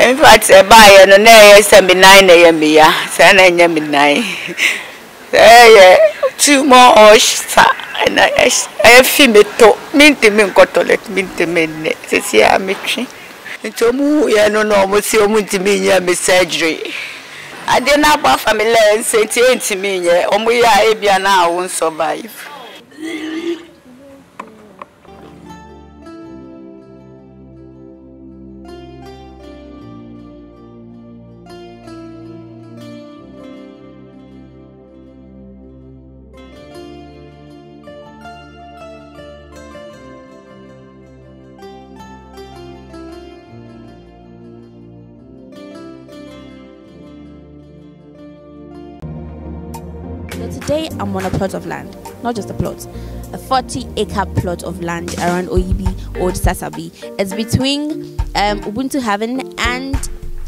In fact, by an air, send me 9 a.m. here, send a midnight. Two more hours, and I feel me to mintimim cotolec mintimin. This year, I'm itching. It's a moo, you know, almost your multimedia surgery. I did not buff a miller and say, Tainty me, or we are Abian, I won't survive. Today I'm on a plot of land, not just a plot, a 40-acre plot of land around Oyibi, Old Sasabi. It's between Ubuntu Haven and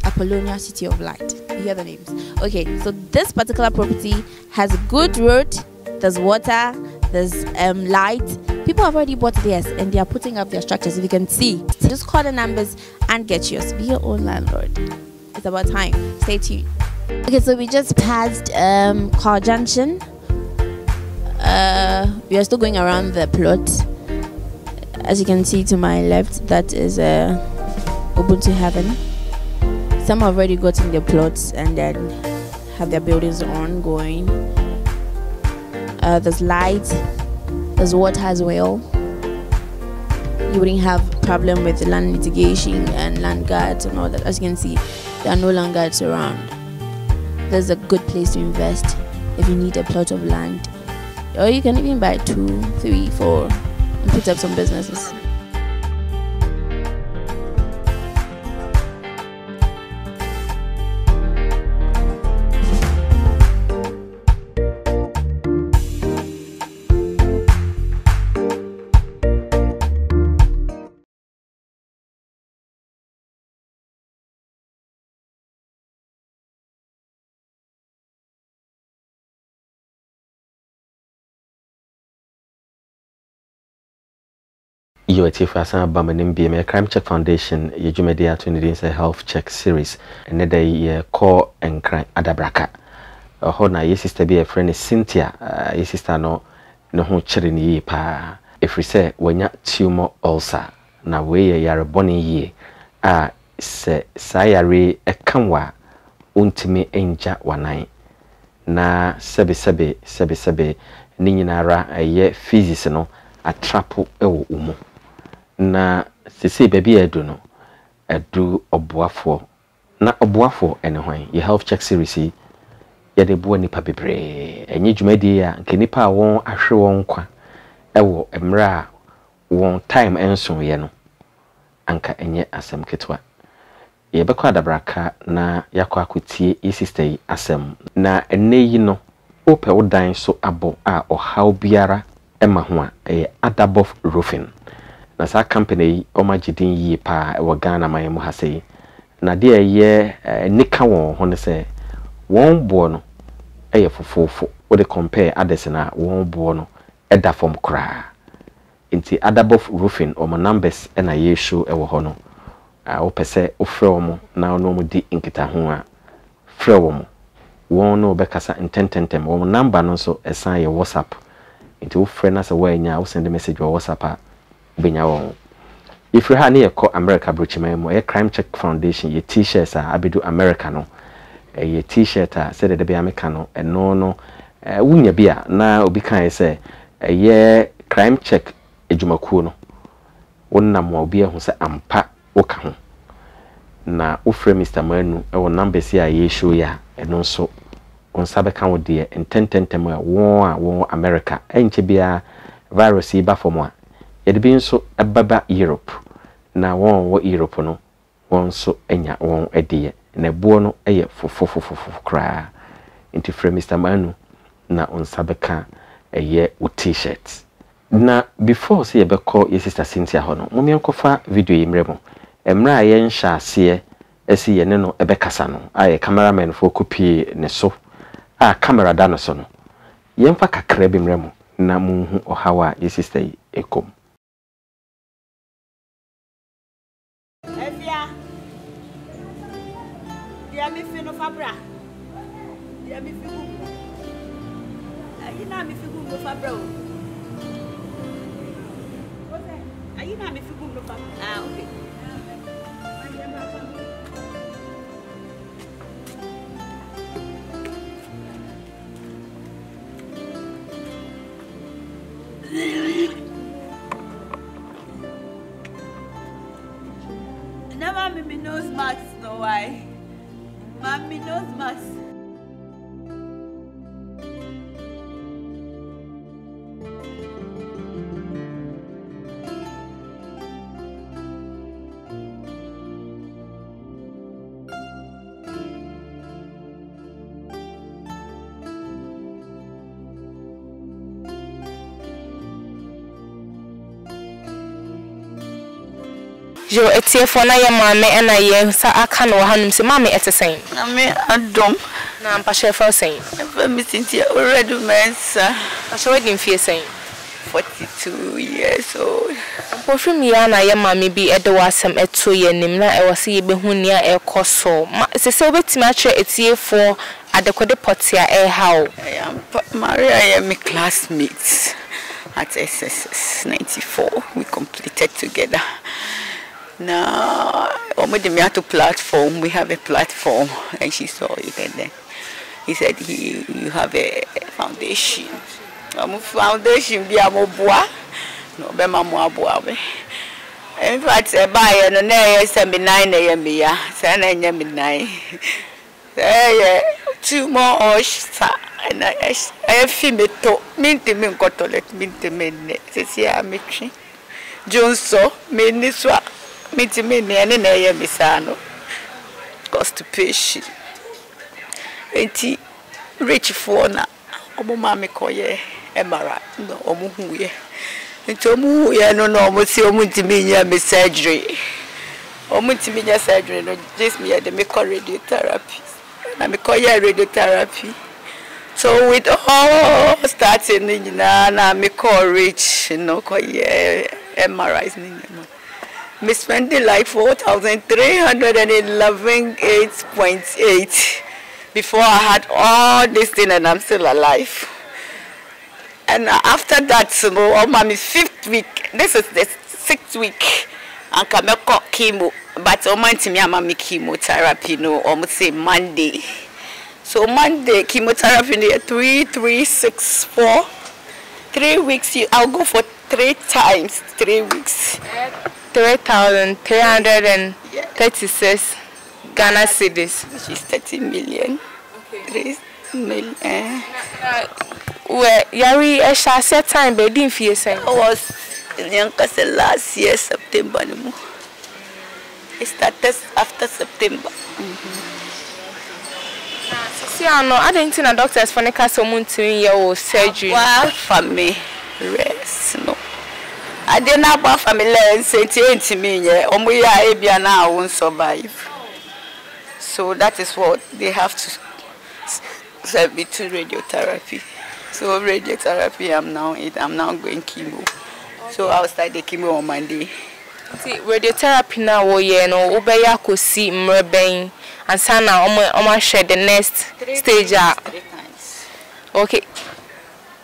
Apollonia, City of Light. You hear the names. Okay, so this particular property has a good road, there's water, there's light. People have already bought theirs and they are putting up their structures. If you can see, just call the numbers and get yours. Be your own landlord. It's about time. Stay tuned. Okay, so we just passed Car Junction. We are still going around the plot. As you can see to my left, that is Ubuntu Haven. Some have already gotten their plots and then have their buildings ongoing. There's light, there's water as well. You wouldn't have problem with land litigation and land guards and all that. As you can see, there are no land guards around. There's a good place to invest if you need a plot of land, or you can even buy 2, 3, 4 and put up some businesses. You are a Crime Check Foundation, you media to health check series, and they call and crime adabraka. Hona, your sister be a friend is Cynthia, your sister no who cherin ye pa. If we say when ya tumor ulcer, na we are a bonny ye, say, sayare a kanwa, untime enja wanai. Na sebe, ninara a ye physician, a trapo ewo umo. Na sisi baby eduno edu obuafo na obuafo enehwan ye health check series ye de bo nipa bebre enye dwumadi ya nke nipa won ahwe won kwa ewo emra won time enso ye no anka enye asem ketwa ye bekwa dabraka na yakwa akutie ye sister yi asem na eneyi no ope wodan so abo a ohaw biara ema ho a adabof roofing. Na sa company omagidin yi pa e wagana mayemu hasei na de ye nika won ho ne se won bo no e ye fofofo wo de compare others na won bo no e da form kra inti adabof roofing o numbers e na ye show e wo ho no wo pese ofre wo na no mo di inkita ho a fre wo won no be kasa intentem wo number no so esan ye WhatsApp inti wo fre na se wo nya wo send message wo WhatsApp a if you have near call America Bruchimemo, a Crime Check Foundation, your t-shirts are Abidu Americano, a t-shirt said that be Americano, and no, wouldn't be now be kind say a year crime check a Jumacuno. One number beer who said Ampa Okaho. Now, Ufre Mr. Manu, our numbers here, ye show ya, and also on Sabacan, dear, and 10 war America, and Chibia virus, Iba for more. It being so ababa Europe. Now one what Europe no, one so enya one a dear, and a buono aye for cry. Into frame Mr. Manu, na on Sabaka a year with t-shirts. Now before see a call your sister Cynthia Hono, Mumiancofa video imremo, Emra yen sha see a see a neno a becasano, a cameraman for copy neso, a camera danosono. Yemfaka krebim remo, na moon or hawa your sister ekom. Okay. Never Mimi knows Max, no why. Mami knows Max. Yo, it's here for Naya Mammy and I sa Akan or Hanum Simami at the same. I mean, I don't. Now I'm Pasha for saying. I'm missing here already, man, sir. I shall wait in fear saying 42 years old. Perfume Yana, your mammy be at the wasam at 2 year Nimna, I was see Behunia El Cosso. It's a silver matcher, it's here for at the Code Potia El How. I am Maria, I am my classmates at SSS 94. We completed together. No, platform. We have a platform, and she saw it, and then he said, "You have a foundation." I'm a foundation. Be a boy. No, be my boy. In fact, by no, no, seminar, no, me ya. Seminar, me na. Hey, 2 more hours. I feel me to. Minti me ngotolek. Minti me ne. Sisi ya me chi. Johnson me ni swa. Constipation. Auntie rich for na. Omo mama koye emara no omo huye. Nti omo huye no no omo si omo ntiminya me surgery. Omo ntiminya surgery no just me dey make radiotherapy. Na me koye radiotherapy. So with all starting na me call rich no koye MRI ni. Me spending like 4,311.8 before I had all this thing, and I'm still alive. And after that, so my 5th week. This is the 6th week. I can make chemo, but I'm making chemotherapy. No, I'm say Monday. So Monday chemotherapy 3, 3, 6, 4. 3 weeks. I'll go for 3 times. 3 weeks. 3,336 Ghana cedis. Which is 30 million. Okay. 3 million. Well, Yari, I shall set time, but didn't feel say. I was young last year, September. It started after September. See, I didn't think a doctor's for the castle moon to your surgery. Well, for me, rest, no. I did not want family and say to me, Omuya Ebiana won't survive. So that is what they have to serve me to radiotherapy. So radiotherapy, I'm now going chemo. Okay. So I'll start the chemo on Monday. See, radiotherapy now, Obeya could see Mrebane and Sana Oma share the next stage. 3 times. Okay.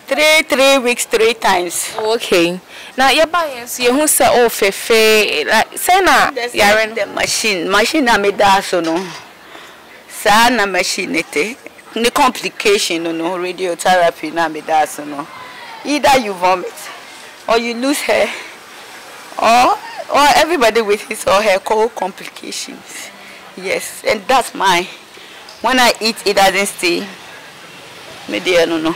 3 weeks, 3 times. Okay. Now you're buying, so you say, oh, Fefe, like, Sana, you're in the machine. Machine, I'm a dasono. Sana machine, it's a complication, no, radiotherapy, I'm a dasono. Either you vomit, or you lose hair, or everybody with his or her complications. Yes, and that's mine. When I eat, it doesn't stay. Maybe I don't know.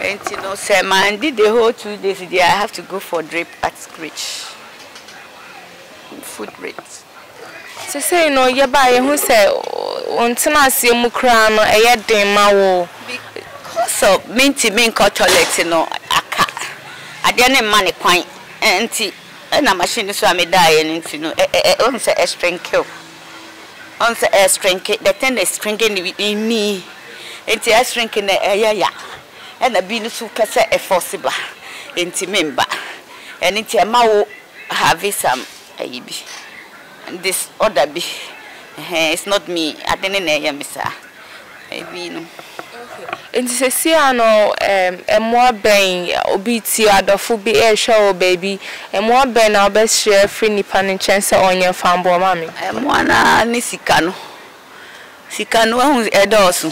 And you know, sir, man, did the whole 2 days there. I have to go for drip at Screech. Food rates. So say, no, you buy who say, until I see Mukran, I had them my because of minty being cotolets, you know, a cat. I didn't money coin, and a machine so I may die, and you know, on the string kill. On the string kill, the ten is stringing in me. It's a string in the air, yeah. And a bin super forcible intimimba, and it's a mau have some this other be It's not me. I didn't hear me, sir. And say, see, I know, and more bang, obiti, adofu be a show, baby, and more bang, our best share free nippon and chance on your farm, boy, mammy. And one, Nisicano. Sicano, who's a dozen.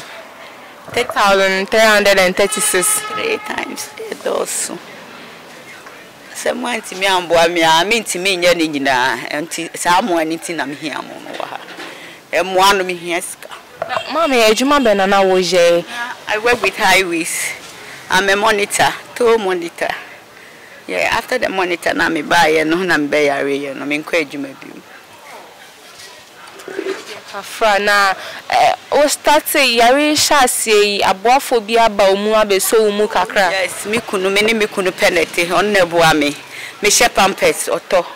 3,336. 3 times a dozen. Someone to me and boy, me, I mean to me, your ninja, and someone eating them here, and one of me here. Mommy, I work with highways. I'm a monitor, toll monitor. Yeah, after the monitor, now me buy and no one buy area. No, me encourage you maybe. Afra o start yari shasi abophobia ba omu abeso omu kakra. Yes, me kunu me ne me kunu penalty on neboa me. Me she pampers oto.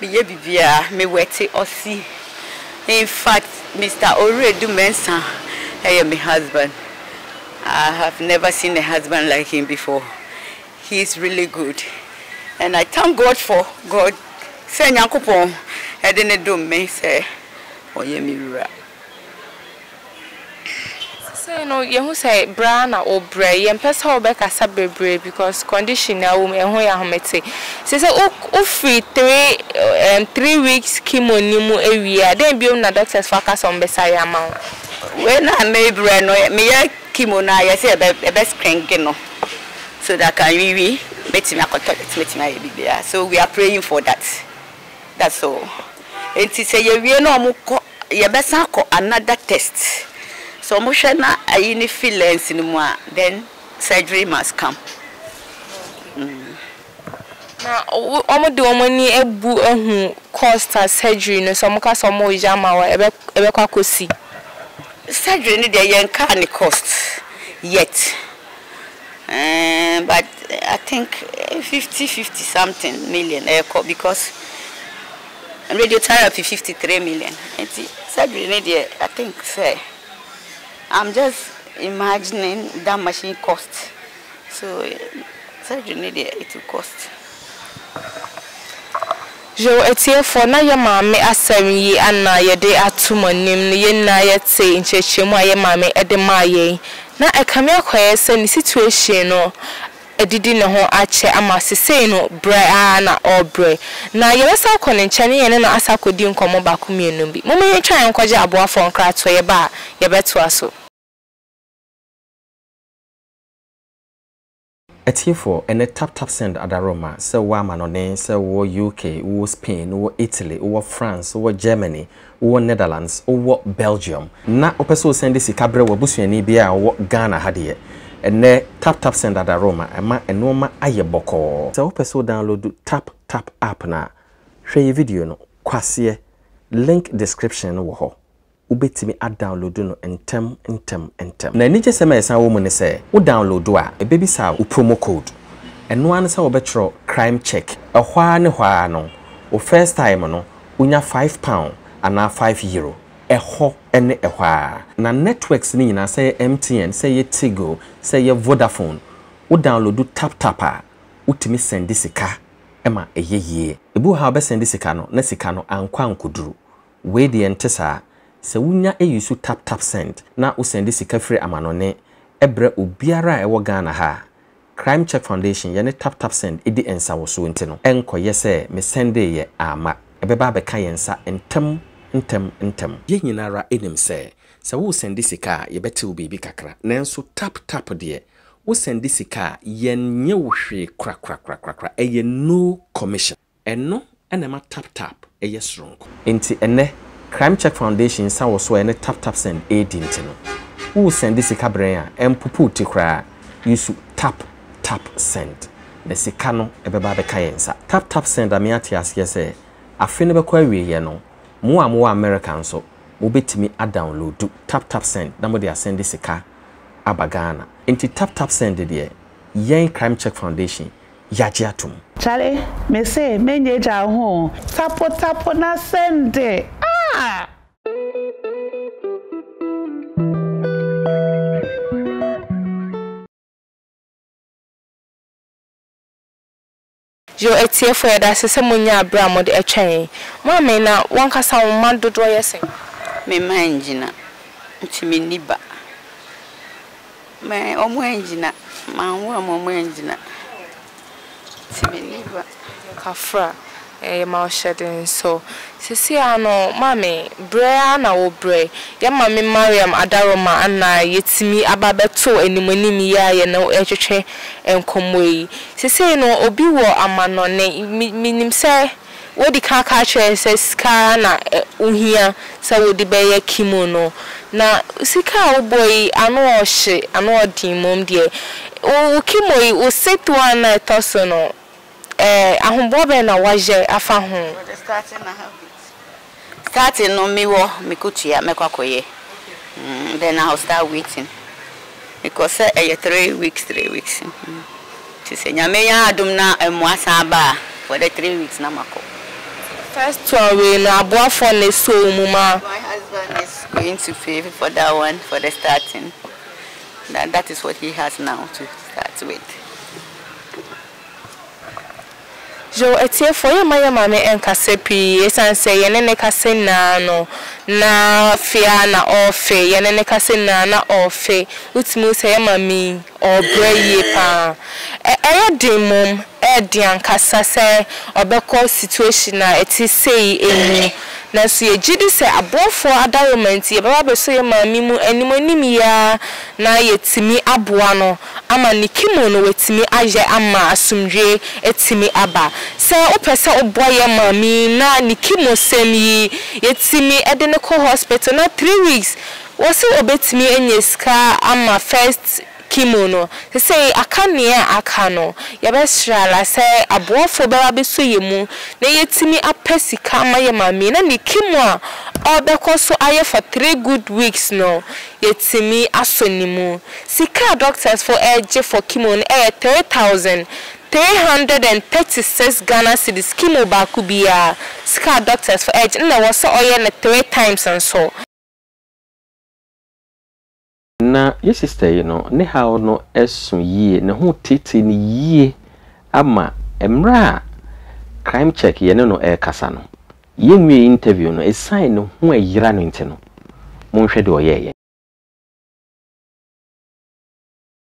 Me ye bibia me wete osi. In fact, Mr. Oredu Mensah, I am my husband. I have never seen a husband like him before. He is really good. And I thank God for God. Say, Nyankopon, I didn't do me, say, Oyemira. Say, no, you say, Brana or Bray, and Pesa or Beck as a baby because condition I woman who I met. Say, oh, free 3 weeks kimonimu area, then be on the doctor's focus on Bessaya Mount. When I may Brano, may I kimona, I say a best crankino so that I can really bet him a contact with my baby. So we are praying for that. That's all. And to say, you know, your best another test. So, Moshana, I need feelings in more, then surgery must come. Now, almost the money a boo who cost us surgery, no, some cast or more jama or ever see. Surgery need a young car cost yet, but I think 50 something million because radiotherapy 53 million. Surgery need, I think, say. I'm just imagining that machine cost. So, surgery need it will cost. Joe, it's here for now. Your mammy, I say, and now your day at 2 months. You know, you say in church, your mammy at the Maye. Now I come here, quest any situation or a didn't know I check. I must say no, Brianna or Bray. Now you're so calling Chenny and then I saw could you come back with me. Mommy, try and call your boy for a crack to your bar. You better so. Etifo ene tap tap send adaroma se wa manone se wo UK wo Spain wo Italy wo France wo Germany wo Netherlands wo Belgium na opeso send sika bre wo busuani bia wo Ghana hade ene tap tap send adaroma ema enoma ayeboko se opeso download tap tap app na hwe video no kwase link description wo ho ubetimi a download no entem na nije sema esa wo mu ne se wo download a ebebi sa wo promo code eno an sa wo betro crime check ehwa ne hwa no wo first time no unya £5 ana €5 eho ene ehwa na networks ni nyina say MTN say ye Tigo say ye Vodafone wo download tap tap a utimi send sika ema eyeye ebu ha be send sika no na sika no ankwa ankoduru we de entesa se wunya eyusu tap tap send na usende sika free amanone ebre obiara ewo Ghana ha Crime Check Foundation yene tap tap send edi ensa wo so ntino enkoye se me sende ye ama ebeba beka yensa entem ye nyinara enim se wo sende sika ye bete obibi kakra nanso tap tap de wo sende sika yenye wo hwe kra eye no commission eno enema tap tap eye sronko enti ene Crime Check Foundation sa woso ene tap tap send aid ntino. Wo send this sika bren a empupu ti kra yusu tap tap send. Ne sika no ebeba beka yensa. Tap tap send ame atias yese afi ne bekwa wiye no mo American so mo betimi a download tap tap send na mo de send this sika abagana. Enti tap tap send de yen Crime Check Foundation yajiatum. Charlie, me say menye ja ho. Tapo na send de. Ah! Yo etie for that se munya abra mod e twen. Mo me na won kasa won ma dodo yesen. me manjina ntimi niba me omwanjina manwa omwanjina ntimi niba kafra e ma shedding so sisi ano mami brea na wo bre ya mami Mariam adaroma ana yetimi ababeto enimani ya ye no etwetwe enkomoyi sisi no obi wo amanone minim se wodi kaka che se sika na uhia se wodi beye kimono na sika oboyi ano ohye ano odimom de o kimoyi o setu ana etoso no ahombobe na waje afa ho starting no miwo mikutia mekwakoye then I'll start waiting because eh 3 weeks ti senya me ya adum na emuasa ba for the 3 weeks na mako first tour we na aboafo ne so muma my husband is going to pay for that one for the starting that is what he has now to start with. Jo etie foye maya mame enkase pi esanse yenene kase na no na fia na ofe yenene kase na na ofe utimu se mami obreye pa eya demum e di ankasa se obeko situation na eti sei eni na so yegidi se abofo adawment ye baba beso ye mami mu enimoni ya na yetimi aboa no ama nikimo no wetimi aje ama asumdwe etimi aba se opese oboye mami na nikimo semi yetimi ede ne ko hospital na 3 weeks wose obetimi enyeska ama first kimono se say akane akano ya besrala se abofo baba beso ye mu na yetimi apesika ama ye mami na nikimo a obekoso aye for 3 good weeks no yetimi asonimu sika doctors for age for kimono 3,336 Ghana cedis kimo baku bia sika doctors for age na waso oye na 3 times and so na your sister you know ne how no esun ye ne ho tete ne ye ama emra crime check ye no e kasa no ye nwe interview no e sign no ho ayira no inte no mo hwede oyeye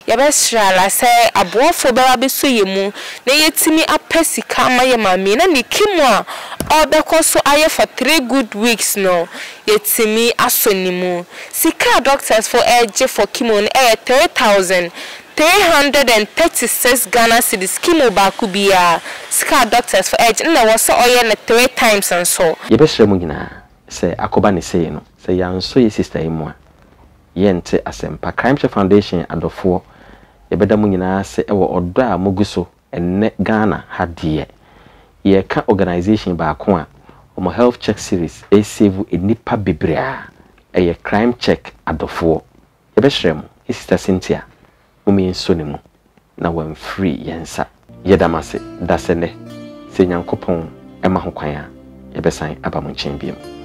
ya besrala say abofo baba beso ye mu na yetimi apesika ama ye mami na nikimo a obekoso aye for 3 good weeks no yetimi asonimu sika doctors for age for kimon 3,336 Ghana cedis kimo baku bia sika doctors for age na waso oye na 3 times and so ya besra mu nyina say akoba ne say no say ya nso ye sister emu a yente asempa Crime Check Foundation adofo ebeda mu nyina se ewo odo a muguso enne Ghana hadie ye ka organization ba ko a omo health check series e save enipa bebrea eye crime check adofo ebeshrem sister Cynthia umi nsoni mu na wan free yensa yedamase dasene se nyankopon ema ho kwan a ebesan aba mu nchen biom.